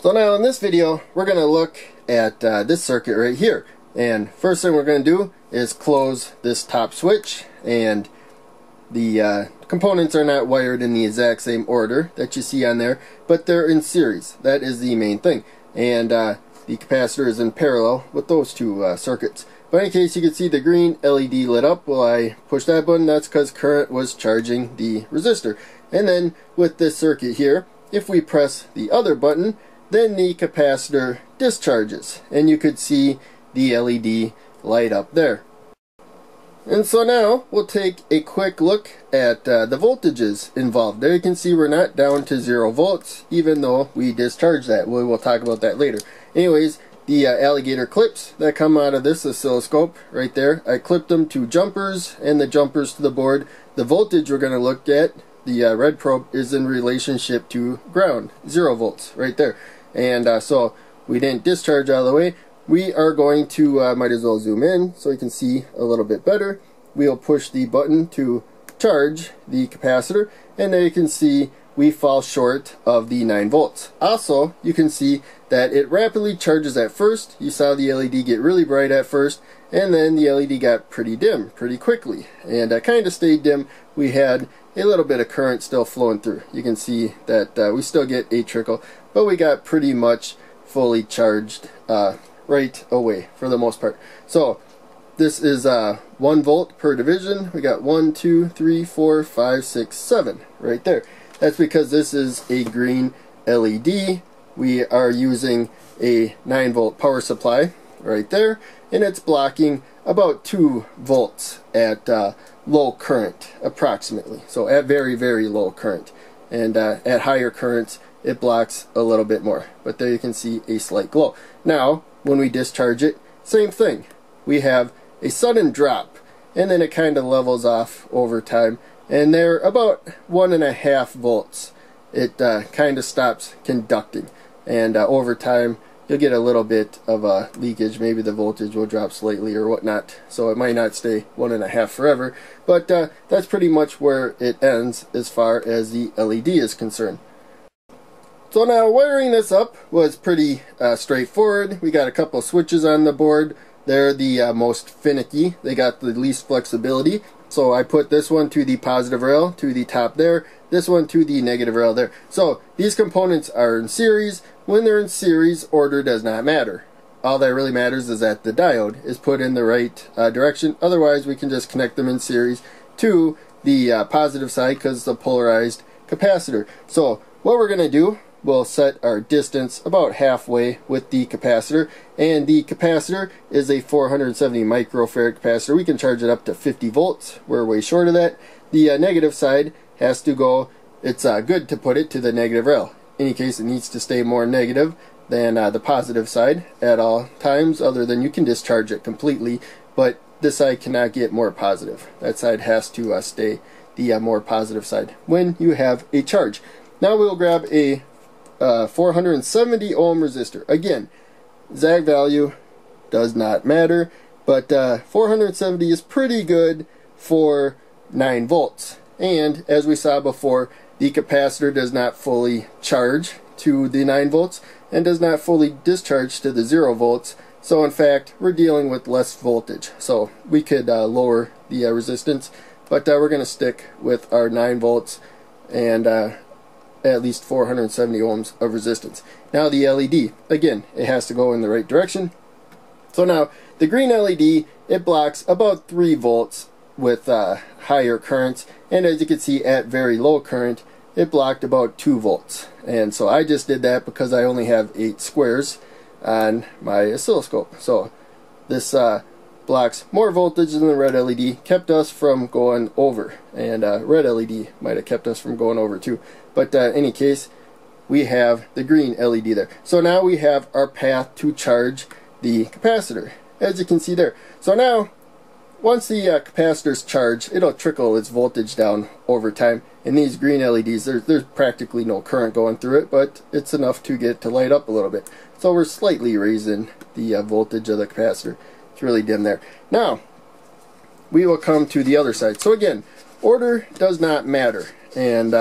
So now in this video we're going to look at this circuit right here, and first thing we're going to do is close this top switch. And the components are not wired in the exact same order that you see on there, but they're in series. That is the main thing. And the capacitor is in parallel with those two circuits. But in any case, you can see the green LED lit up. Well, I pushed that button. That's because current was charging the resistor. And then with this circuit here, if we press the other button, then the capacitor discharges, and you could see the LED light up there. And so now we'll take a quick look at the voltages involved. There you can see we're not down to 0 volts, even though we discharge that. We will talk about that later. Anyways, the alligator clips that come out of this oscilloscope right there, I clipped them to jumpers and the jumpers to the board. The voltage we're going to look at, the red probe, is in relationship to ground, 0 volts right there. And so we didn't discharge out of the way. We are going to, might as well zoom in so you can see a little bit better. We'll push the button to charge the capacitor, and there you can see we fall short of the 9 volts. Also, you can see that it rapidly charges at first. You saw the LED get really bright at first, and then the LED got pretty dim pretty quickly. And kind of stayed dim. We had a little bit of current still flowing through. You can see that we still get a trickle, but we got pretty much fully charged right away for the most part. So this is 1 volt per division. We got 1, 2, 3, 4, 5, 6, 7 right there. That's because this is a green LED. We are using a 9 volt power supply right there, and it's blocking about 2 volts at low current approximately. So at very, very low current, and at higher currents it blocks a little bit more. But there you can see a slight glow. Now when we discharge it, same thing. We have a sudden drop, and then it kind of levels off over time, and they're about 1.5 volts. It kind of stops conducting, and over time you'll get a little bit of a leakage. Maybe the voltage will drop slightly or whatnot, so it might not stay 1.5 forever, but that's pretty much where it ends as far as the LED is concerned. So now wiring this up was pretty straightforward. We got a couple switches on the board. They're the most finicky. They got the least flexibility. So I put this one to the positive rail to the top there. This one to the negative rail there. So these components are in series. When they're in series, order does not matter. All that really matters is that the diode is put in the right direction. Otherwise, we can just connect them in series to the positive side because it's a polarized capacitor. So what we're going to do, we'll set our distance about halfway with the capacitor, and the capacitor is a 470 microfarad capacitor. We can charge it up to 50 volts. We're way short of that. The negative side has to go, it's good to put it to the negative rail. In any case, it needs to stay more negative than the positive side at all times, other than you can discharge it completely, but this side cannot get more positive. That side has to stay the more positive side when you have a charge. Now we'll grab a 470 ohm resistor. Again, exact value does not matter, but 470 is pretty good for 9 volts. And as we saw before, the capacitor does not fully charge to the 9 volts and does not fully discharge to the 0 volts. So in fact, we're dealing with less voltage. So we could lower the resistance, but we're going to stick with our 9 volts and at least 470 ohms of resistance. Now the LED, again, it has to go in the right direction. So now the green LED, it blocks about 3 volts with higher currents, and as you can see at very low current it blocked about 2 volts. And so I just did that because I only have 8 squares on my oscilloscope. So this blocks more voltage than the red LED, kept us from going over, and red LED might have kept us from going over too, but in any case we have the green LED there. So now we have our path to charge the capacitor, as you can see there. So now once the capacitor's charged, it'll trickle its voltage down over time, and these green LEDs, there's practically no current going through it, but it's enough to get to light up a little bit. So we're slightly raising the voltage of the capacitor. Really dim there. Now we will come to the other side. So again, order does not matter, and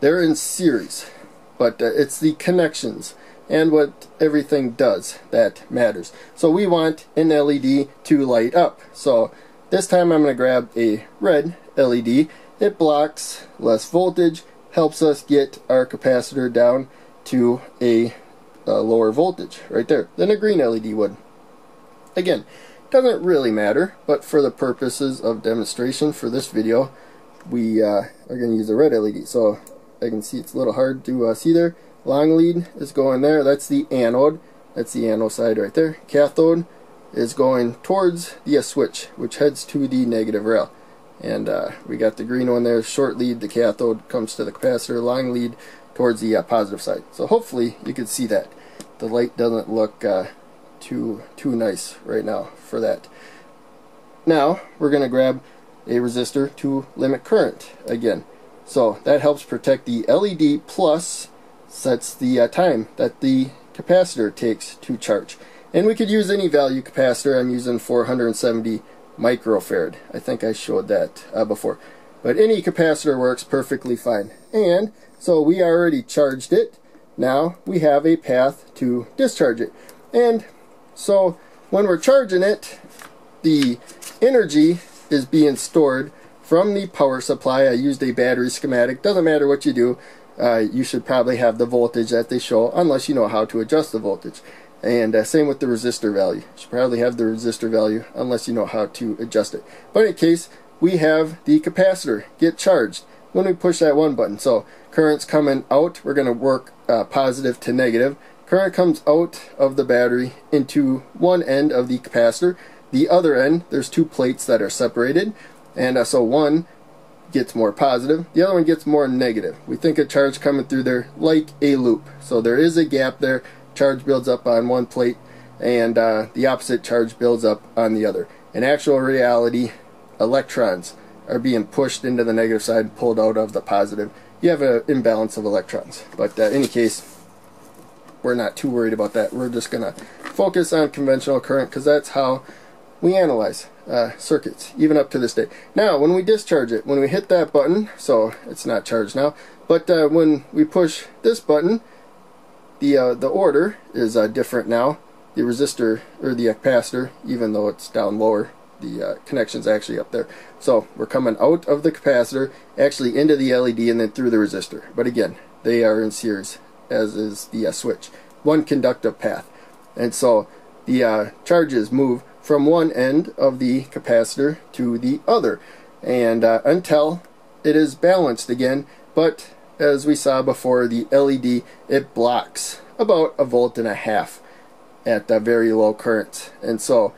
they're in series, but it's the connections and what everything does that matters. So we want an LED to light up. So this time I'm going to grab a red LED. It blocks less voltage, helps us get our capacitor down to a lower voltage right there than a green LED would. Again, doesn't really matter, but for the purposes of demonstration for this video, we are going to use a red LED. So I can see it's a little hard to see there. Long lead is going there. That's the anode. That's the anode side right there. Cathode is going towards the switch, which heads to the negative rail. And we got the green one there. Short lead, the cathode comes to the capacitor. Long lead towards the positive side. So hopefully you can see that. The light doesn't look too nice right now for that. Now we're going to grab a resistor to limit current again. So that helps protect the LED, plus sets the time that the capacitor takes to charge. And we could use any value capacitor. I'm using 470 microfarad. I think I showed that before. But any capacitor works perfectly fine. And so we already charged it. Now we have a path to discharge it. And so when we're charging it, the energy is being stored from the power supply. I used a battery schematic. Doesn't matter what you do, you should probably have the voltage that they show, unless you know how to adjust the voltage. And same with the resistor value. You should probably have the resistor value unless you know how to adjust it. But in any case, we have the capacitor get charged when we push that one button. So current's coming out. We're going to work positive to negative. Current comes out of the battery into one end of the capacitor. The other end, there's two plates that are separated, and so one gets more positive, the other one gets more negative. We think of charge coming through there like a loop. So there is a gap there. Charge builds up on one plate, and the opposite charge builds up on the other. In actual reality, electrons are being pushed into the negative side and pulled out of the positive. You have an imbalance of electrons. But in any case, we're not too worried about that. We're just going to focus on conventional current, because that's how we analyze circuits, even up to this day. Now, when we discharge it, when we hit that button, so it's not charged now, but when we push this button, the order is different now. The resistor, or the capacitor, even though it's down lower, the connection's actually up there. So we're coming out of the capacitor, actually into the LED, and then through the resistor. But again, they are in series, as is the switch. One conductive path. And so the charges move from one end of the capacitor to the other, and until it is balanced again. But as we saw before, the LED, it blocks about 1.5 volts at very low currents. And so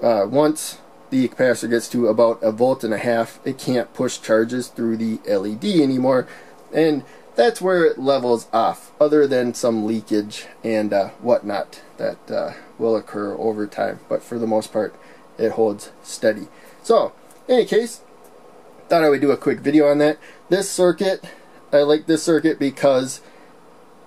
once the capacitor gets to about 1.5 volts, it can't push charges through the LED anymore, and that's where it levels off, other than some leakage and whatnot that will occur over time. But for the most part, it holds steady. So, in any case, thought I would do a quick video on that. This circuit, I like this circuit because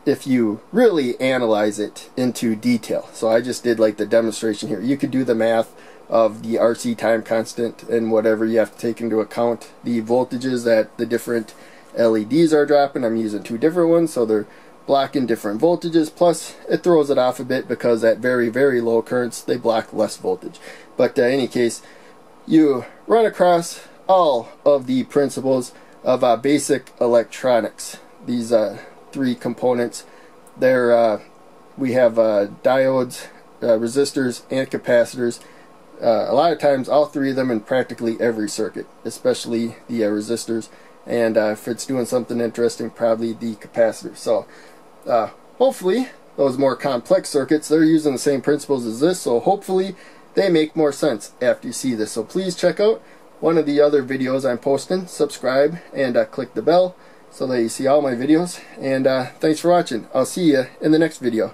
if you really analyze it into detail, so I just did like the demonstration here. You could do the math of the RC time constant and whatever. You have to take into account the voltages that the different LEDs are dropping. I'm using two different ones, so they're blocking different voltages. Plus, it throws it off a bit because at very, very low currents, they block less voltage. But in any case, you run across all of the principles of basic electronics. These three components. There, we have diodes, resistors, and capacitors. A lot of times, all three of them in practically every circuit, especially the resistors. And if it's doing something interesting, probably the capacitor. So hopefully those more complex circuits, they're using the same principles as this, so hopefully they make more sense after you see this. So please check out one of the other videos I'm posting, subscribe, and click the bell so that you see all my videos. And thanks for watching. I'll see you in the next video.